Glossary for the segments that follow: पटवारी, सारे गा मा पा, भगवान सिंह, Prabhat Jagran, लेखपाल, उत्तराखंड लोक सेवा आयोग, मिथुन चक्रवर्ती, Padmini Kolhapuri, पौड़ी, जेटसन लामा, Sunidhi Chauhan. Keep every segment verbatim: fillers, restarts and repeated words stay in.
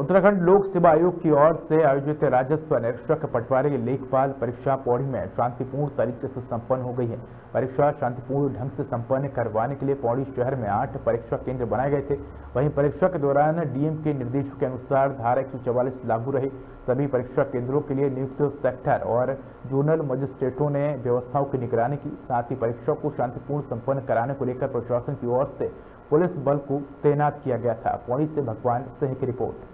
उत्तराखंड लोक सेवा आयोग की ओर से आयोजित राजस्व निरीक्षक पटवारी की लेखपाल परीक्षा पौड़ी में शांतिपूर्ण तरीके से संपन्न हो गई है। परीक्षा शांतिपूर्ण ढंग से संपन्न करवाने के लिए पौड़ी शहर में आठ परीक्षा केंद्र बनाए गए थे। वहीं परीक्षा के दौरान डीएम के निर्देशों के अनुसार धारा की चौवालीस लागू रही। सभी परीक्षा केंद्रों के लिए नियुक्त सेक्टर और जोनल मजिस्ट्रेटों ने व्यवस्थाओं की निगरानी की। साथ ही परीक्षा को शांतिपूर्ण संपन्न कराने को लेकर प्रशासन की ओर से पुलिस बल को तैनात किया गया था। पौड़ी से भगवान सिंह की रिपोर्ट।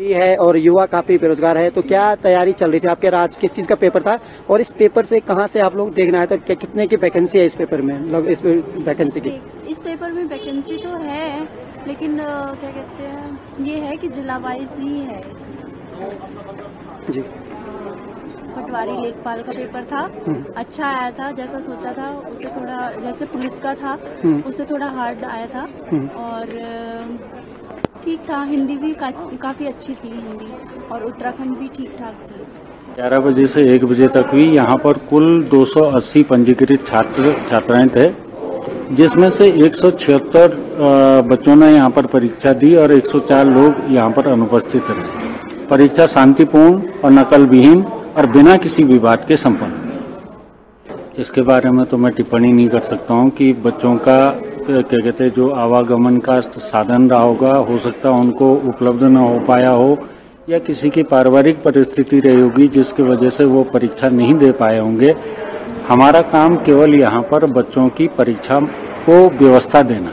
है और युवा काफी बेरोजगार है, तो क्या तैयारी चल रही थी आपके? आज किस चीज का पेपर था और इस पेपर से कहां से आप लोग देखना है, तो क्या कितने की वैकेंसी है इस पेपर में? लोग इस वैकेंसी की इस पेपर में वैकेंसी तो है, लेकिन क्या कहते हैं, ये है कि जिला वाइज ही है जी। पटवारी लेखपाल का पेपर था, अच्छा आया था जैसा सोचा था। उसे थोड़ा, जैसे पुलिस का था उसे थोड़ा हार्ड आया था और ठीक था। हिंदी भी का, काफी अच्छी थी हिंदी, और उत्तराखंड भी ठीक ठाक थी। ग्यारह बजे से एक बजे तक भी यहाँ पर कुल दो सौ अस्सी पंजीकृत छात्र छात्राएं थे, जिसमें से एक सौ छिहत्तर बच्चों ने यहाँ पर परीक्षा दी और एक सौ चार लोग यहाँ पर अनुपस्थित रहे। परीक्षा शांतिपूर्ण और नकल विहीन और बिना किसी विवाद के संपन्न। इसके बारे में तो मैं टिप्पणी नहीं कर सकता हूँ कि बच्चों का क्या कहते हैं, जो आवागमन का साधन रहा होगा, हो सकता है उनको उपलब्ध न हो पाया हो या किसी की पारिवारिक परिस्थिति रही होगी जिसकी वजह से वो परीक्षा नहीं दे पाए होंगे। हमारा काम केवल यहाँ पर बच्चों की परीक्षा को व्यवस्था देना,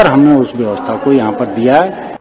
और हमने उस व्यवस्था को यहाँ पर दिया है।